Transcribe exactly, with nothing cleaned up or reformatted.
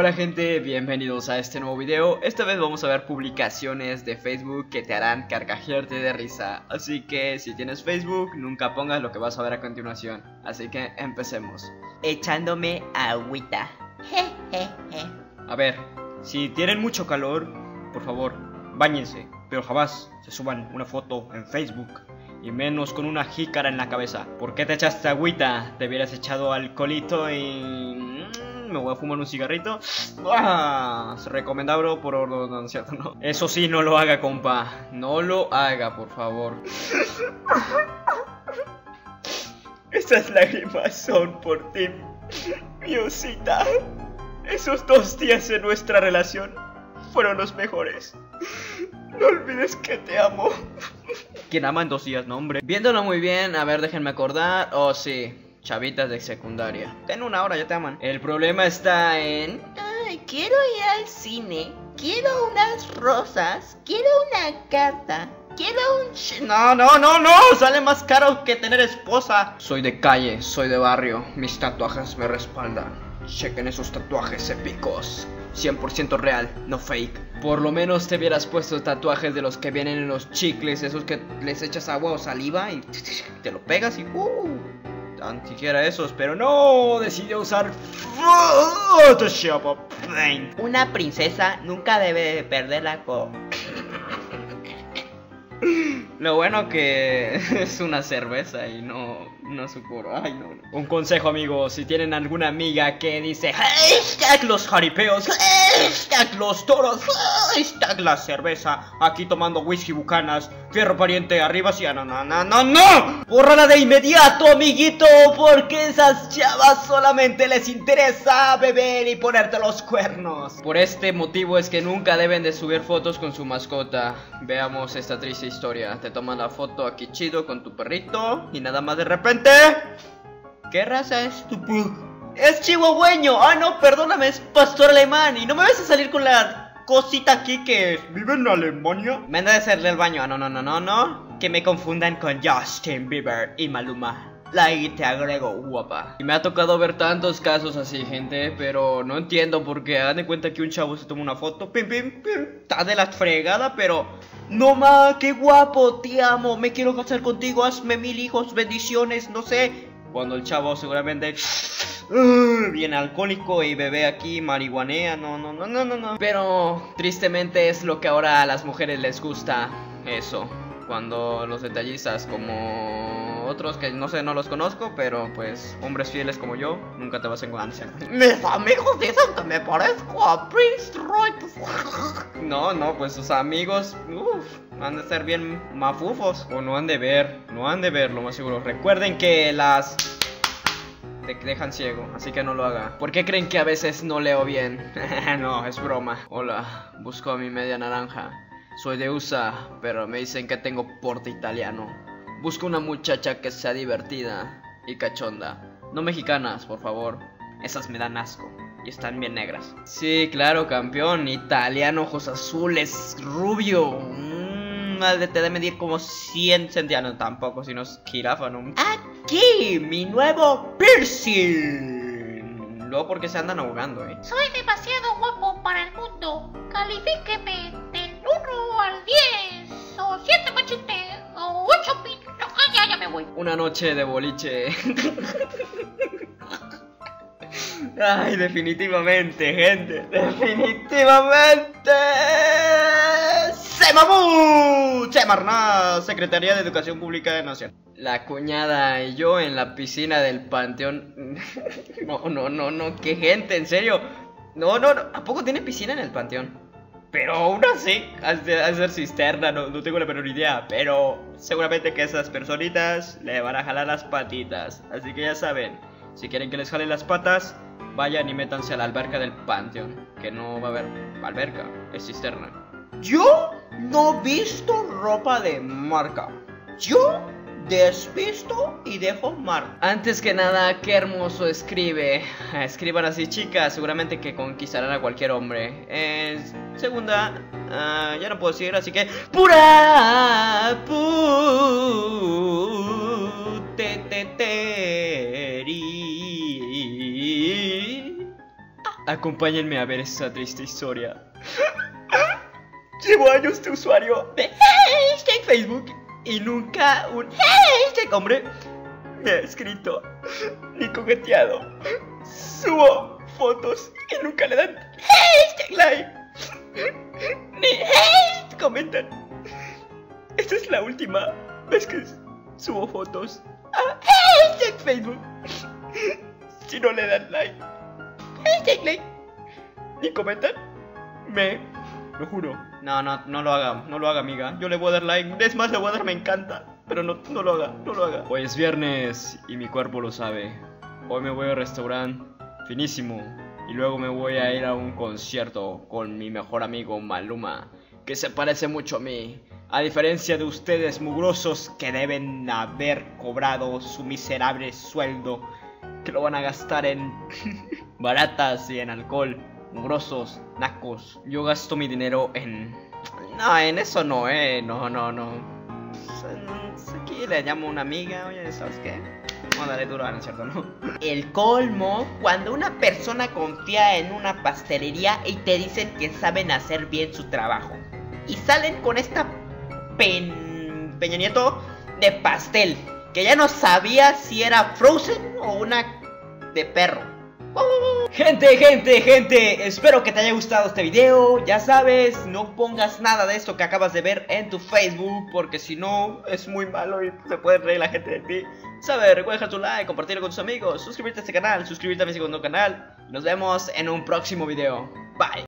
Hola gente, bienvenidos a este nuevo video. Esta vez vamos a ver publicaciones de Facebook que te harán carcajearte de risa. Así que si tienes Facebook, nunca pongas lo que vas a ver a continuación. Así que empecemos. Echándome agüita. A ver, si tienen mucho calor, por favor, báñense, pero jamás se suban una foto en Facebook, y menos con una jícara en la cabeza. ¿Por qué te echaste agüita? Te hubieras echado alcoholito y... me voy a fumar un cigarrito. ¡Buah! Se recomienda, bro, por ordenancia, ¿no? Eso sí, no lo haga, compa. No lo haga, por favor. Estas lágrimas son por ti, mi osita. Esos dos días de nuestra relación fueron los mejores. No olvides que te amo. ¿Quién ama en dos días, no, hombre? Viéndolo muy bien, a ver, déjenme acordar. Oh, sí, chavitas de secundaria. En una hora ya te aman. El problema está en... ay, quiero ir al cine, quiero unas rosas, quiero una carta, quiero un... no, no, no, no, sale más caro que tener esposa. Soy de calle, soy de barrio, mis tatuajes me respaldan. Chequen esos tatuajes épicos, cien por ciento real, no fake. Por lo menos te hubieras puesto tatuajes de los que vienen en los chicles, esos que les echas agua o saliva y te lo pegas y... Uh, tan siquiera esos, pero no, decidió usar Photoshop Paint. Una princesa nunca debe de perder la co... Lo bueno que es una cerveza y no... no socorro. Ay, no, no. Un consejo, amigos, si tienen alguna amiga que dice hashtag los jaripeos, hashtag los toros, hashtag la cerveza, aquí tomando whisky Bucanas, fierro pariente, arriba sí, no, no, no, no, no. Bórrala de inmediato, amiguito, porque esas chavas solamente les interesa beber y ponerte los cuernos. Por este motivo es que nunca deben de subir fotos con su mascota. Veamos esta triste historia. Te toman la foto aquí chido con tu perrito y nada más de repente... ¿qué raza es tu pug? Es chihuahueño. Ah, no, perdóname, es pastor alemán. Y no me vas a salir con la cosita aquí que vive en Alemania. Me anda de hacerle el baño. Ah, no, no, no, no, no. Que me confundan con Justin Bieber y Maluma. Like, te agrego, guapa. Y me ha tocado ver tantos casos así, gente, pero no entiendo por qué. Haz de cuenta que un chavo se toma una foto, pim, pim, pim, está de la fregada, pero... no ma, qué guapo, te amo, me quiero casar contigo, hazme mil hijos, bendiciones, no sé. Cuando el chavo seguramente... Uh, bien alcohólico y bebé aquí, marihuanea, no, no, no, no, no, no. Pero tristemente es lo que ahora a las mujeres les gusta, eso. Cuando los detallistas como otros que no sé, no los conozco, pero pues hombres fieles como yo, nunca te vas a encontrar. Mis amigos dicen que me parezco a Prince Royce. No, no, pues sus amigos, uff, han de ser bien mafufos. O no han de ver, no han de ver, lo más seguro. Recuerden que las... te dejan ciego, así que no lo haga. ¿Por qué creen que a veces no leo bien? No, es broma. Hola, busco a mi media naranja. Soy de U S A, pero me dicen que tengo porte italiano. Busco una muchacha que sea divertida y cachonda. No mexicanas, por favor. Esas me dan asco y están bien negras. Sí, claro, campeón. Italiano, ojos azules, rubio. Mmm, te de medir como cien centímetros. Tampoco, sino es jirafa, ¿no? Aquí, mi nuevo piercing. Luego porque se andan ahogando, eh. Soy demasiado guapo para el mundo. Califíqueme del uno al diez o siete machete o ocho pin. No, ya, ya me voy. Una noche de boliche. Ay, definitivamente, gente. Definitivamente. Se mamó. Se marnó. Secretaría de Educación Pública de Nación. La cuñada y yo en la piscina del Panteón. No, no, no, no. Qué gente, en serio. No, no, no. ¿A poco tiene piscina en el Panteón? Pero aún así, hacer cisterna, no, no tengo la menor idea. Pero seguramente que esas personitas le van a jalar las patitas. Así que ya saben, si quieren que les jalen las patas, vayan y métanse a la alberca del Panteón. Que no va a haber alberca, es cisterna. Yo no visto ropa de marca. Yo desvisto y dejo marca. Antes que nada, qué hermoso escribe. Escriban así, chicas, seguramente que conquistarán a cualquier hombre. Eh, segunda, uh, ya no puedo seguir, así que... pura puteteri. Acompáñenme a ver esta triste historia. Llevo años de usuario de hashtag Facebook y nunca un hashtag hombre me ha escrito ni coqueteado. Subo fotos y nunca le dan hashtag like ni hashtag comentan. Esta es la última vez que subo fotos a hashtag Facebook. Si no le dan like, hashtag like ni comentan, me lo juro. No, no, no lo haga, no lo haga, amiga. Yo le voy a dar like, es más, le voy a dar me encanta. Pero no, no lo haga, no lo haga. Hoy es viernes y mi cuerpo lo sabe. Hoy me voy al restaurante finísimo y luego me voy a ir a un concierto con mi mejor amigo Maluma, que se parece mucho a mí, a diferencia de ustedes mugrosos que deben haber cobrado su miserable sueldo, que lo van a gastar en baratas y en alcohol. Mugrosos, nacos. Yo gasto mi dinero en... No, en eso no, eh, no, no, no. Aquí le llamo a una amiga, oye, ¿sabes qué? Vamos a darle duro, ¿no es cierto? No. El colmo, cuando una persona confía en una pastelería y te dicen que saben hacer bien su trabajo y salen con esta pen... Peña Nieto de pastel, que ya no sabía si era Frozen o una de perro. ¡Oh! Gente, gente, gente, espero que te haya gustado este video. Ya sabes, no pongas nada de esto que acabas de ver en tu Facebook, porque si no, es muy malo y se puede reír la gente de ti. Sabes, recuerda dejar tu like, compartirlo con tus amigos, suscribirte a este canal, suscribirte a mi segundo canal. Nos vemos en un próximo video. Bye.